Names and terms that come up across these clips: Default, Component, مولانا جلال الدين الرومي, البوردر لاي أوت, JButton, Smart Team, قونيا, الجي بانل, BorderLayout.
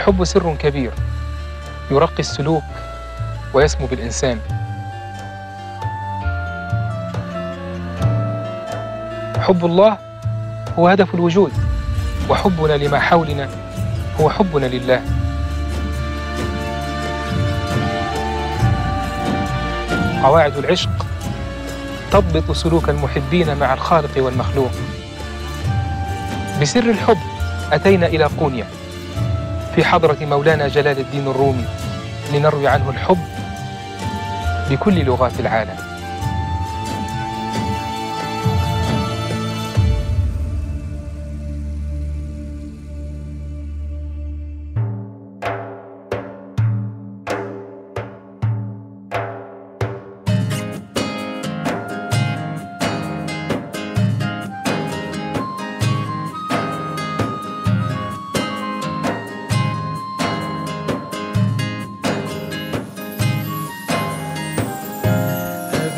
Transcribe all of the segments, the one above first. الحب سر كبير يرقي السلوك ويسمو بالإنسان. حب الله هو هدف الوجود، وحبنا لما حولنا هو حبنا لله. قواعد العشق تضبط سلوك المحبين مع الخالق والمخلوق. بسر الحب أتينا إلى قونيا في حضرة مولانا جلال الدين الرومي لنروي عنه الحب بكل لغات العالم.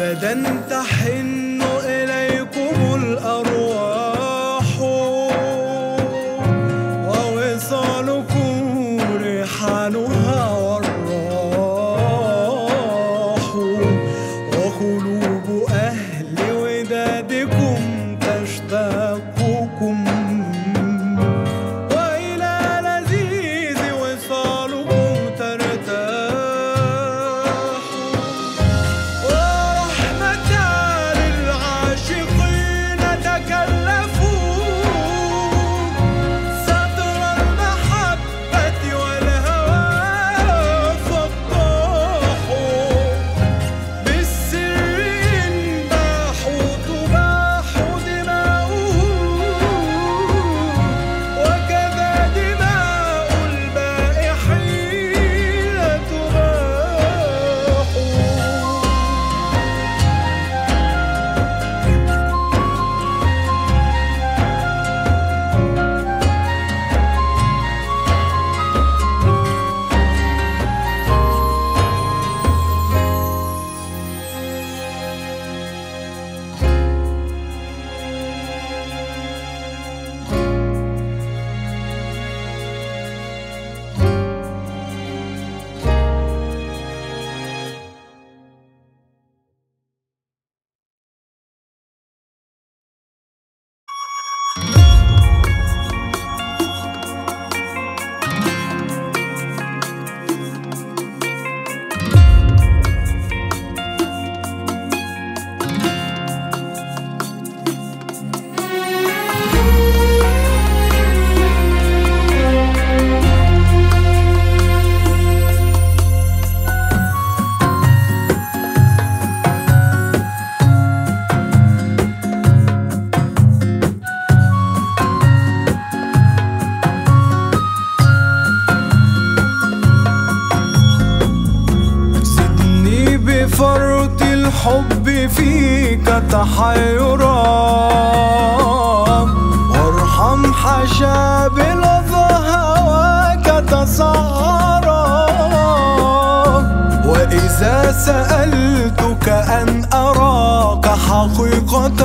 أبداً تحن إليكم الأرواح ووصالكم رحالها والراح، وقلوب أهل ودادكم تشتاقكم وإلى لذيذ وصالكم ترتاح. حبي فيك تحيرا، وارحم حشاب لظى هواك تسعرا. وإذا سألتك أن أراك حقيقة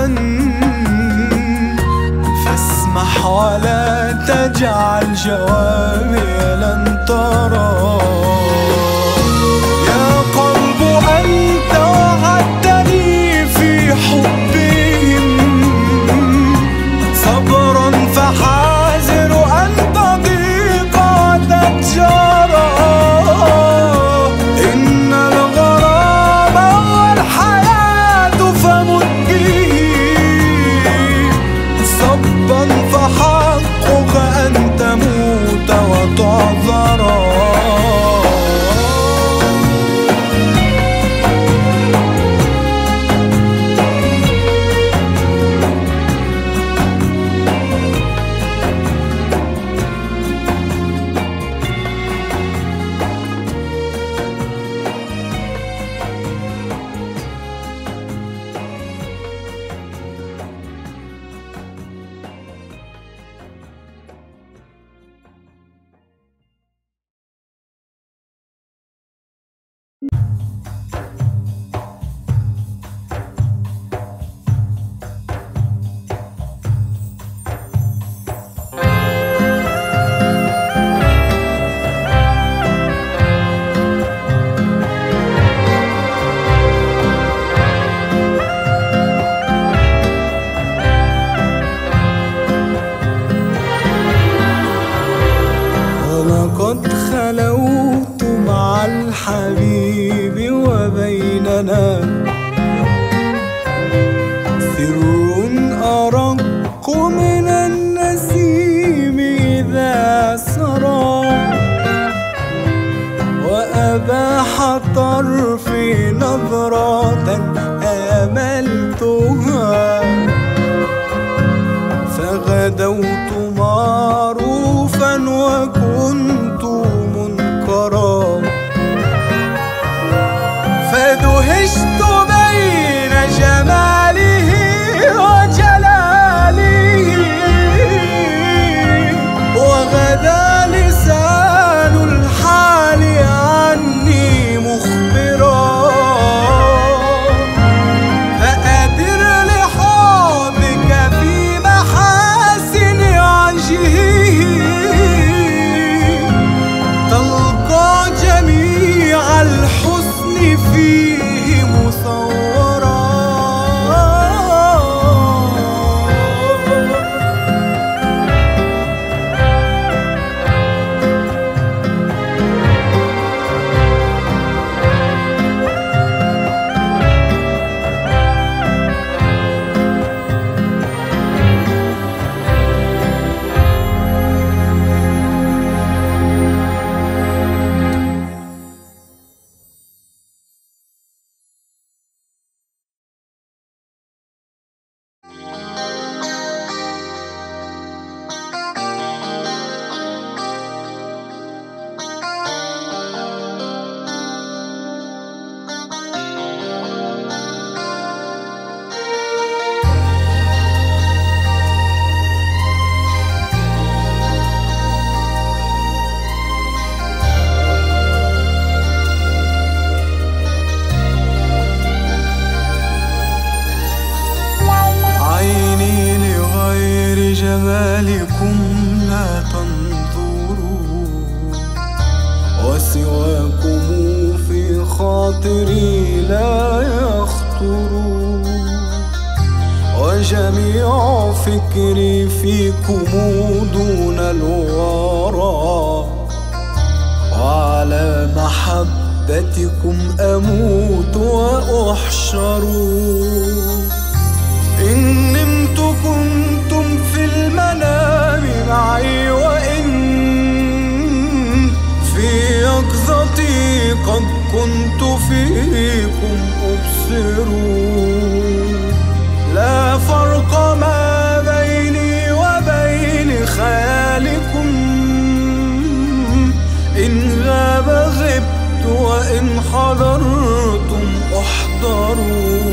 فاسمح ولا تجعل جوابي لن ترى. يا قلب أنت وعدتني في حبهم صبرا، فحازر أن تضيق وتجرى. إن الغرام والحياة فمت به صبا، فحقك أن تموت وتعذرا. لنا سر أرق من النسيم إذا سرى وأباح طرفي نظرة آملتها فغدوت معروفا وكنت منكرا فدهشت بين جماله وجلاله وغدا لسان الحال عني مخبرا فأدر لحبك في محاسن وجهه تلقى جميع الحسن فيه جمالكم لا تنظروا وسواكم في خاطري لا يخطروا وجميع فكري فيكم دون الورى وعلى محبتكم أموت وأحشر إن نمت كنتم في المنام معي وإن في يقظتي قد كنت فيكم أبصر لا فرق ما بيني وبين خيالكم إن غاب غبت وإن حضرتم أحضروا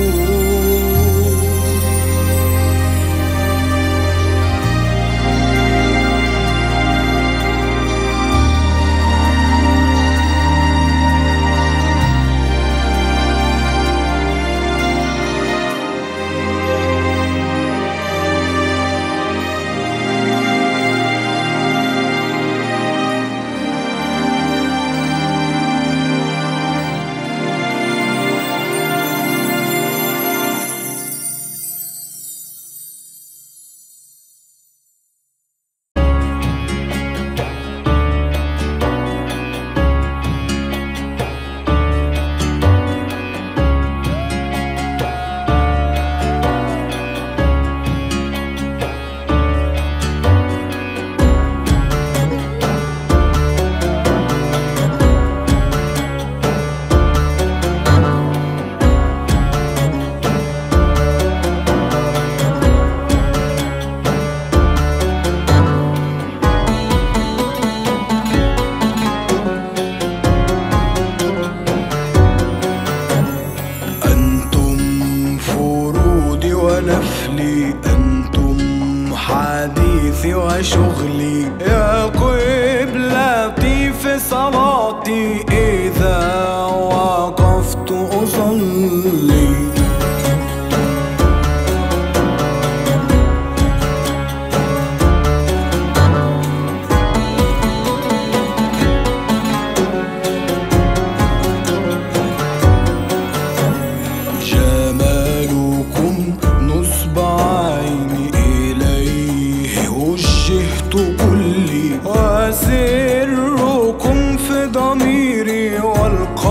كلي وسركم في ضميري والقلب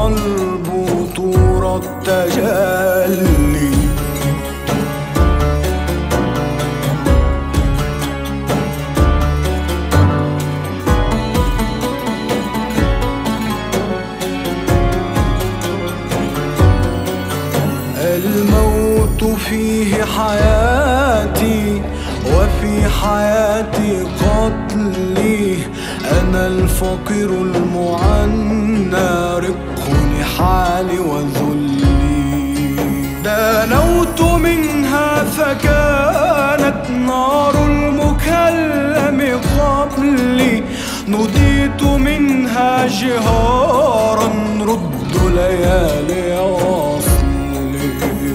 تجلي الموت فيه حياتي وفي حياتي قتلي، أنا الفقير المعنى رقني حالي وذلي. دنوت منها فكانت نار المكلم قبلي، نضيت منها جهارا رد ليالي وصلي.